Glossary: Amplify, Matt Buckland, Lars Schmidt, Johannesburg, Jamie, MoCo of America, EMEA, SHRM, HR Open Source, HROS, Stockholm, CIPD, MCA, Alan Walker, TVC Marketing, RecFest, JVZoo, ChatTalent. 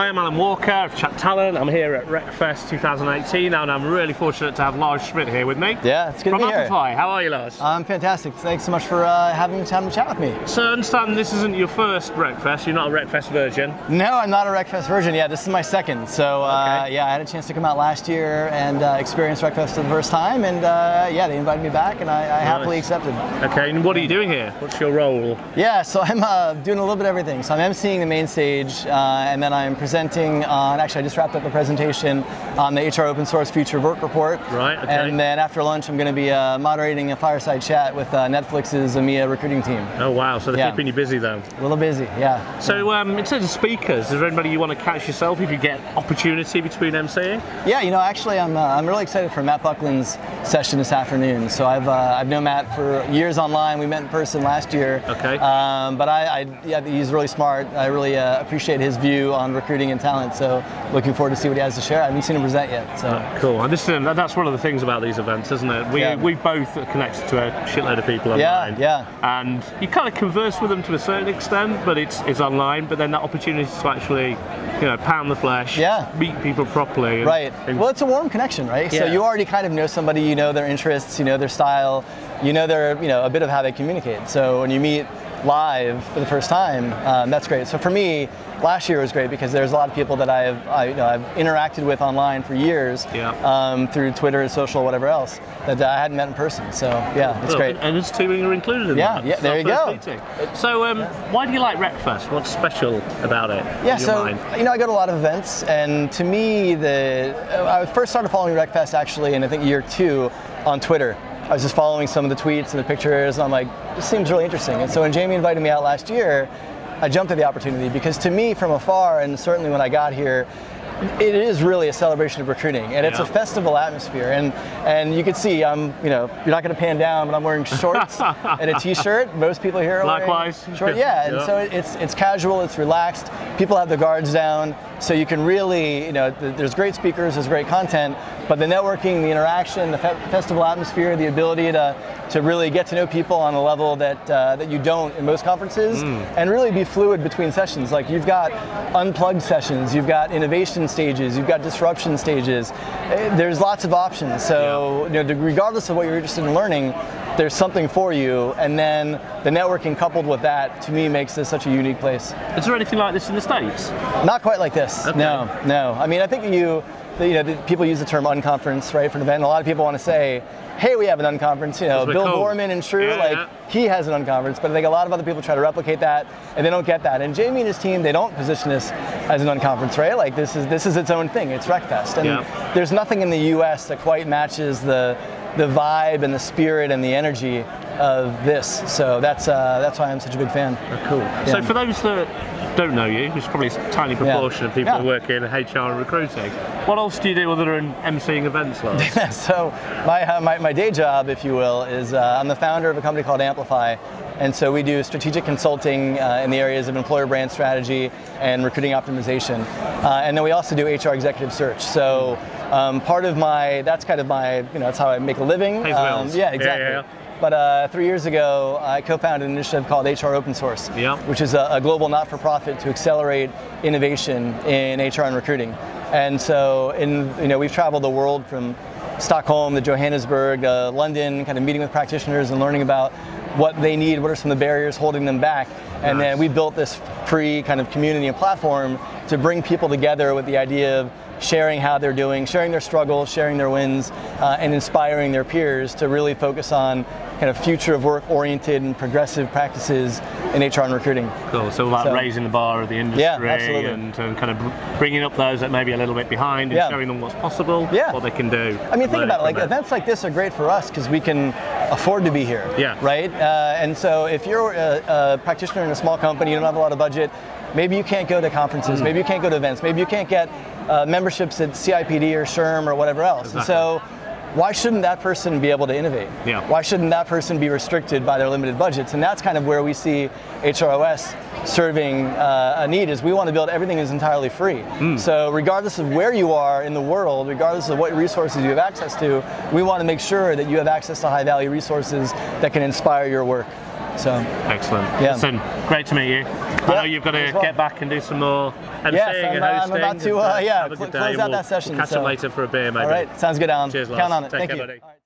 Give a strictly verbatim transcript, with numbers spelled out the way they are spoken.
Hi, I'm Alan Walker of ChatTalent. I'm here at RecFest two thousand eighteen and I'm really fortunate to have Lars Schmidt here with me. Yeah, it's good to be here. From Amplify. How are you, Lars? I'm fantastic. Thanks so much for uh, having, having a chat with me. So I understand this isn't your first RecFest. You're not a RecFest virgin. No, I'm not a RecFest virgin. Yeah, this is my second. So uh, okay. yeah, I had a chance to come out last year and uh, experience RecFest for the first time. And uh, yeah, they invited me back and I, I nice. happily accepted. Okay, and what are you doing here? What's your role? Yeah, so I'm uh, doing a little bit of everything. So I'm emceeing the main stage uh, and then I'm presenting on, actually I just wrapped up a presentation on the H R Open Source Future Work Report. Right, okay. And then after lunch I'm going to be uh, moderating a fireside chat with uh, Netflix's EMEA recruiting team. Oh wow, so they're yeah. keeping you busy though. A little busy, yeah. So um, in terms of speakers, is there anybody you want to catch yourself if you get opportunity between emceeing? Yeah, you know, actually I'm, uh, I'm really excited for Matt Buckland's session this afternoon. So I've, uh, I've known Matt for years online. We met in person last year. Okay. Um, but I, I, yeah, he's really smart. I really uh, appreciate his view on recruiting and talent, so looking forward to see what he has to share. I haven't seen him present yet. So oh, cool. And this um, that's one of the things about these events, isn't it? We yeah. we both are connected to a shitload of people online. Yeah, yeah. And you kind of converse with them to a certain extent, but it's it's online. But then that opportunity to actually, you know, pound the flesh, yeah. meet people properly. And, right. And well, it's a warm connection, right? Yeah. So you already kind of know somebody, you know their interests, you know their style, you know their you know a bit of how they communicate. So when you meet live for the first time, um, that's great. So for me, last year was great because there's a lot of people that I have I, you know, I've interacted with online for years, yeah. um, through Twitter, social, whatever else, that I hadn't met in person. So yeah, it's well, great. And his teaming are included in yeah, that. Yeah, it's there you go. Meeting. So um, yeah. why do you like RecFest? What's special about it? Yeah, in your so mind? you know I go to a lot of events, and to me, the I first started following RecFest actually in I think year two on Twitter. I was just following some of the tweets and the pictures, and I'm like, this seems really interesting. And so when Jamie invited me out last year, I jumped at the opportunity because to me from afar, and certainly when I got here, it is really a celebration of recruiting, and yeah. it's a festival atmosphere, and and you can see I'm you know you're not going to pan down, but I'm wearing shorts and a t-shirt. Most people here are likewise short, yeah, and yeah. so it's it's casual, it's relaxed. People have their guards down, so you can really you know th there's great speakers, there's great content, but the networking, the interaction, the fe festival atmosphere, the ability to to really get to know people on a level that uh, that you don't in most conferences, mm. and really be fluid between sessions. Like you've got unplugged sessions, you've got innovation stages, you've got disruption stages. There's lots of options. So yeah. you know, regardless of what you're interested in learning, there's something for you. And then the networking coupled with that, to me, makes this such a unique place. Is there anything like this in the States? Not quite like this. Okay. No, no. I mean, I think you. You know, people use the term unconference, right, for an event. And a lot of people want to say, hey, we have an unconference. You know, Bill cool. Norman and Shrew, yeah, like, yeah. he has an unconference. But I think a lot of other people try to replicate that, and they don't get that. And Jamie and his team, they don't position this as an unconference, right? Like, this is this is its own thing. It's RecFest. And yeah. there's nothing in the U S that quite matches the the vibe and the spirit and the energy of this. So that's uh, that's why I'm such a big fan. Oh, cool. Yeah. So for those that don't know you, there's probably a tiny proportion yeah. of people yeah. who work in H R and recruiting. What else do you do other than emceeing events, Lars? So my, uh, my, my day job, if you will, is uh, I'm the founder of a company called Amplify. And so we do strategic consulting uh, in the areas of employer brand strategy and recruiting optimization. Uh, and then we also do H R executive search. So um, part of my, that's kind of my, you know, that's how I make a living. Pays um, bills. Yeah, exactly. Yeah, yeah, yeah. But uh, three years ago, I co-founded an initiative called H R Open Source, yeah. which is a, a global not-for-profit to accelerate innovation in H R and recruiting. And so, in you know, we've traveled the world from Stockholm to Johannesburg, uh, London, kind of meeting with practitioners and learning about what they need, what are some of the barriers holding them back. And nice. Then we built this free kind of community and platform to bring people together with the idea of sharing how they're doing, sharing their struggles, sharing their wins, uh, and inspiring their peers to really focus on kind of future of work-oriented and progressive practices in H R and recruiting. Cool, so about so, raising the bar of the industry yeah, and, and kind of bringing up those that may be a little bit behind and yeah. showing them what's possible, yeah. what they can do. I mean, think about it, like it. events like this are great for us because we can afford to be here, yeah. right? Uh, and so if you're a, a practitioner in a small company, you don't have a lot of budget, maybe you can't go to conferences, mm. maybe you can't go to events, maybe you can't get Uh, memberships at C I P D or S H R M or whatever else. Exactly. And so why shouldn't that person be able to innovate? Yeah. Why shouldn't that person be restricted by their limited budgets? And that's kind of where we see H R O S serving uh, a need, is we want to build everything is entirely free. Mm. So regardless of where you are in the world, regardless of what resources you have access to, we want to make sure that you have access to high value resources that can inspire your work. So excellent. Yeah. Listen, great to meet you. Yeah, I know you've got to well. get back and do some more emceeing yes, and hosting. I'm about to uh, yeah, cl close out we'll, that session. We'll catch so. up later for a beer, maybe. All right, sounds good, Alan. Cheers, Lars. Count on it. Take Thank care, you. Buddy.